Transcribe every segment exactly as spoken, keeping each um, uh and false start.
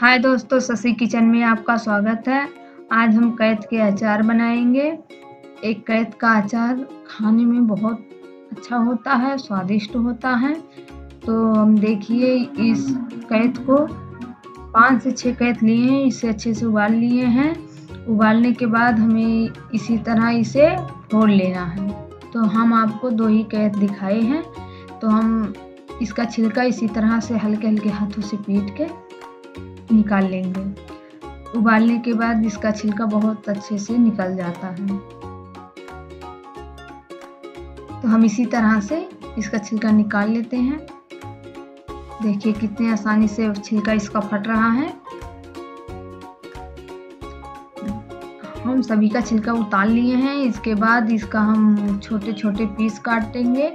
हाय दोस्तों, शशि किचन में आपका स्वागत है। आज हम कैथ के अचार बनाएंगे। एक कैथ का अचार खाने में बहुत अच्छा होता है, स्वादिष्ट होता है। तो हम देखिए इस कैथ को पाँच से छः कैथ लिए हैं, इसे अच्छे से उबाल लिए हैं। उबालने के बाद हमें इसी तरह इसे फोड़ लेना है। तो हम आपको दो ही कैथ दिखाए हैं, तो हम इसका छिलका इसी तरह से हल्के हल्के हाथों से पीट के निकाल लेंगे। उबालने के बाद इसका छिलका बहुत अच्छे से निकल जाता है। तो हम इसी तरह से इसका छिलका निकाल लेते हैं। देखिए कितने आसानी से छिलका इसका फट रहा है। हम सभी का छिलका उतार लिए हैं। इसके बाद इसका हम छोटे छोटे पीस काटेंगे।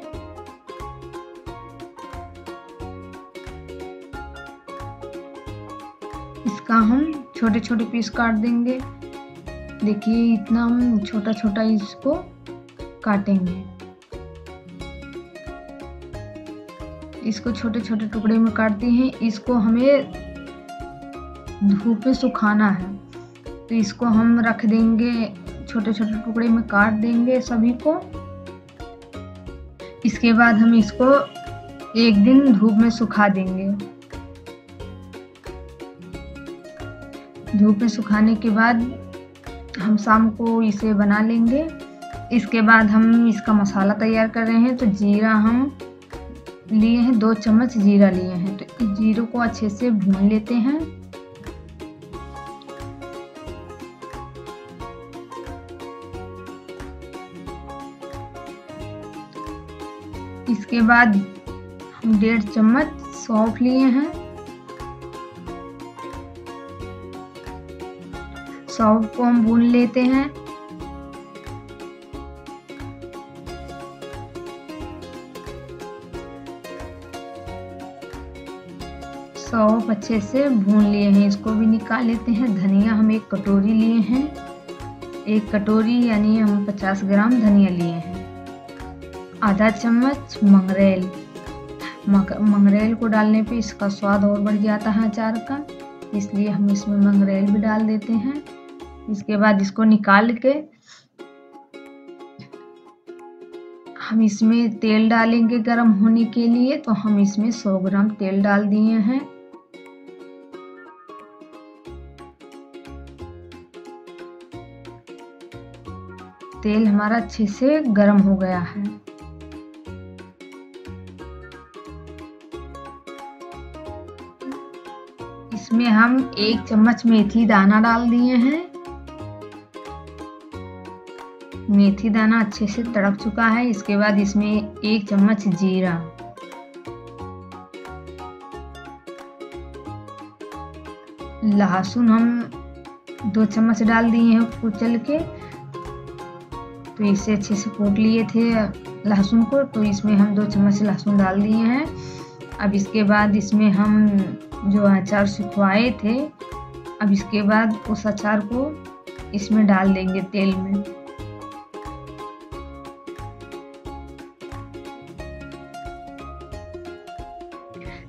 इसका हम छोटे छोटे पीस काट देंगे। देखिए इतना हम छोटा छोटा इसको काटेंगे। इसको छोटे छोटे टुकड़े में काटते हैं। इसको हमें धूप में सुखाना है, तो इसको हम रख देंगे, छोटे छोटे टुकड़े में काट देंगे सभी को। इसके बाद हम इसको एक दिन धूप में सुखा देंगे। धूप में सुखाने के बाद हम शाम को इसे बना लेंगे। इसके बाद हम इसका मसाला तैयार कर रहे हैं। तो जीरा हम लिए हैं, दो चम्मच जीरा लिए हैं। तो इस जीरे को अच्छे से भून लेते हैं। इसके बाद हम डेढ़ चम्मच सौंफ लिए हैं। सौंफ को हम भून लेते हैं। सौंफ अच्छे से भून लिए हैं, इसको भी निकाल लेते हैं। धनिया हम एक कटोरी लिए हैं। एक कटोरी यानी हम पचास ग्राम धनिया लिए हैं। आधा चम्मच मंगरेल, मंगरेल को डालने पे इसका स्वाद और बढ़ जाता है अचार का, इसलिए हम इसमें मंगरेल भी डाल देते हैं। इसके बाद इसको निकाल के हम इसमें तेल डालेंगे गर्म होने के लिए। तो हम इसमें सौ ग्राम तेल डाल दिए हैं। तेल हमारा अच्छे से गर्म हो गया है। इसमें हम एक चम्मच मेथी दाना डाल दिए हैं। मेथी दाना अच्छे से तड़क चुका है। इसके बाद इसमें एक चम्मच जीरा, लहसुन हम दो चम्मच डाल दिए हैं कुचल के। तो इसे अच्छे से कूट लिए थे लहसुन को, तो इसमें हम दो चम्मच लहसुन डाल दिए हैं। अब इसके बाद इसमें हम जो अचार सुखवाए थे, अब इसके बाद उस अचार को इसमें डाल देंगे तेल में।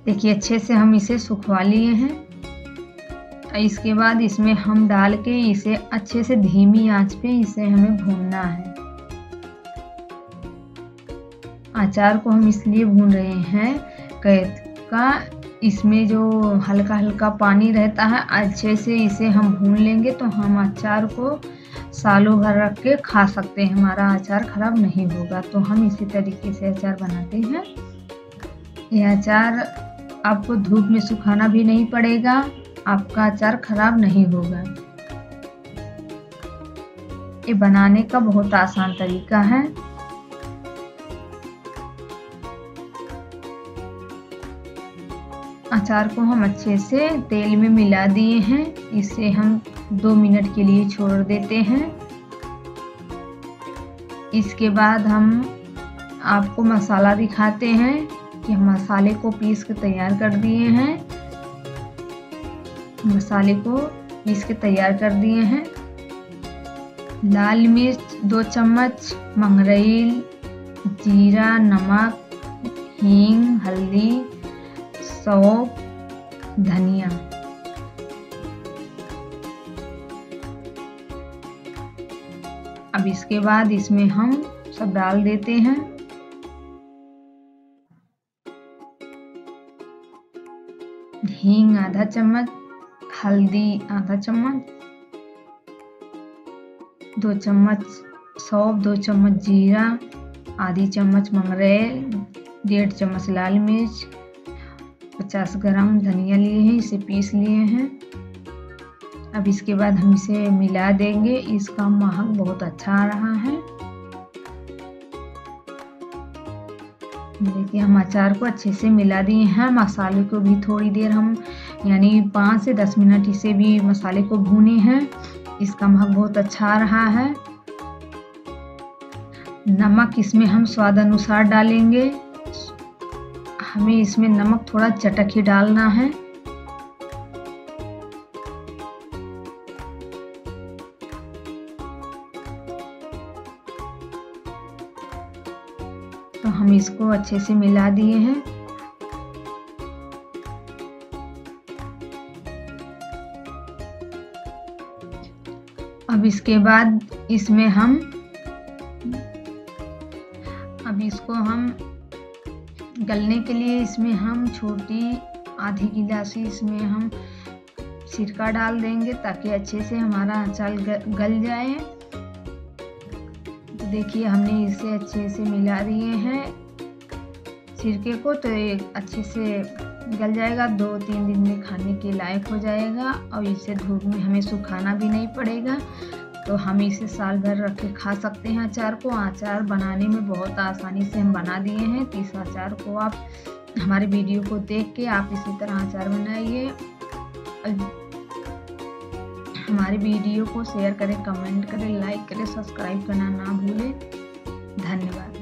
देखिए अच्छे से हम इसे सुखवा लिए हैं। इसके बाद इसमें हम डाल के इसे अच्छे से धीमी आंच पे इसे हमें भूनना है। अचार को हम इसलिए भून रहे हैं कैथ का, इसमें जो हल्का हल्का पानी रहता है, अच्छे से इसे हम भून लेंगे तो हम अचार को सालों भर रख के खा सकते हैं, हमारा अचार खराब नहीं होगा। तो हम इसी तरीके से अचार बनाते हैं। यह अचार आपको धूप में सुखाना भी नहीं पड़ेगा, आपका अचार खराब नहीं होगा। ये बनाने का बहुत आसान तरीका है। अचार को हम अच्छे से तेल में मिला दिए हैं। इसे हम दो मिनट के लिए छोड़ देते हैं। इसके बाद हम आपको मसाला दिखाते हैं कि हम मसाले को पीस के तैयार कर दिए हैं। मसाले को पीस के तैयार कर दिए हैं। लाल मिर्च दो चम्मच, मंगरेल, जीरा, नमक, हींग, हल्दी, सौंफ, धनिया। अब इसके बाद इसमें हम सब डाल देते हैं। हींग आधा चम्मच, हल्दी आधा चम्मच, दो चम्मच सौंफ, दो चम्मच जीरा, आधी चम्मच मंगरेल, डेढ़ चम्मच लाल मिर्च, पचास ग्राम धनिया लिए हैं, इसे पीस लिए हैं। अब इसके बाद हम इसे मिला देंगे। इसका महक बहुत अच्छा आ रहा है। देखिए हम अचार को अच्छे से मिला दिए हैं। मसाले को भी थोड़ी देर हम यानी पाँच से दस मिनट इसे भी मसाले को भूने हैं। इसका महक बहुत अच्छा आ रहा है। नमक इसमें हम स्वाद अनुसार डालेंगे। हमें इसमें नमक थोड़ा चटक ही डालना है। तो हम इसको अच्छे से मिला दिए हैं। अब इसके बाद इसमें हम अब इसको हम गलने के लिए इसमें हम छोटी आधी गिलासी इसमें हम सिरका डाल देंगे ताकि अच्छे से हमारा अचार गल जाए। देखिए हमने इसे अच्छे से मिला दिए हैं सिरके को, तो ये अच्छे से गल जाएगा। दो तीन दिन में खाने के लायक हो जाएगा और इसे धूप में हमें सुखाना भी नहीं पड़ेगा। तो हम इसे साल भर रख के खा सकते हैं। अचार को अचार बनाने में बहुत आसानी से हम बना दिए हैं। तो इस अचार को आप हमारे वीडियो को देख के आप इसी तरह अचार बनाइए। हमारे वीडियो को शेयर करें, कमेंट करें, लाइक करें, सब्सक्राइब करना ना भूलें। धन्यवाद।